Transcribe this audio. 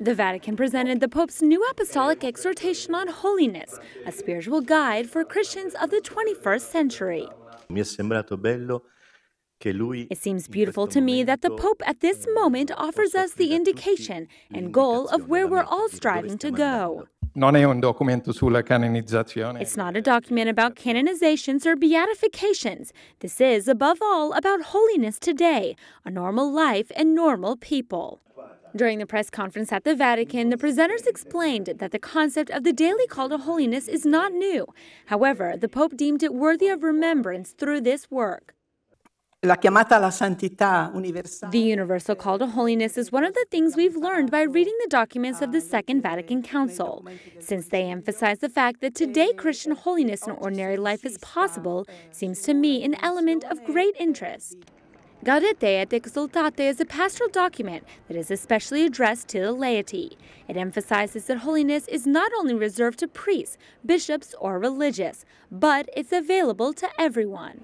The Vatican presented the Pope's new apostolic exhortation on holiness, a spiritual guide for Christians of the 21st century. It seems beautiful to me that the Pope at this moment offers us the indication and goal of where we're all striving to go. It's not a document about canonizations or beatifications. This is, above all, about holiness today, a normal life and normal people. During the press conference at the Vatican, the presenters explained that the concept of the daily call to holiness is not new. However, the Pope deemed it worthy of remembrance through this work. The universal call to holiness is one of the things we've learned by reading the documents of the Second Vatican Council, since they emphasize the fact that today Christian holiness in ordinary life is possible. Seems to me an element of great interest. Gaudete et Exultate is a pastoral document that is especially addressed to the laity. It emphasizes that holiness is not only reserved to priests, bishops, or religious, but it's available to everyone.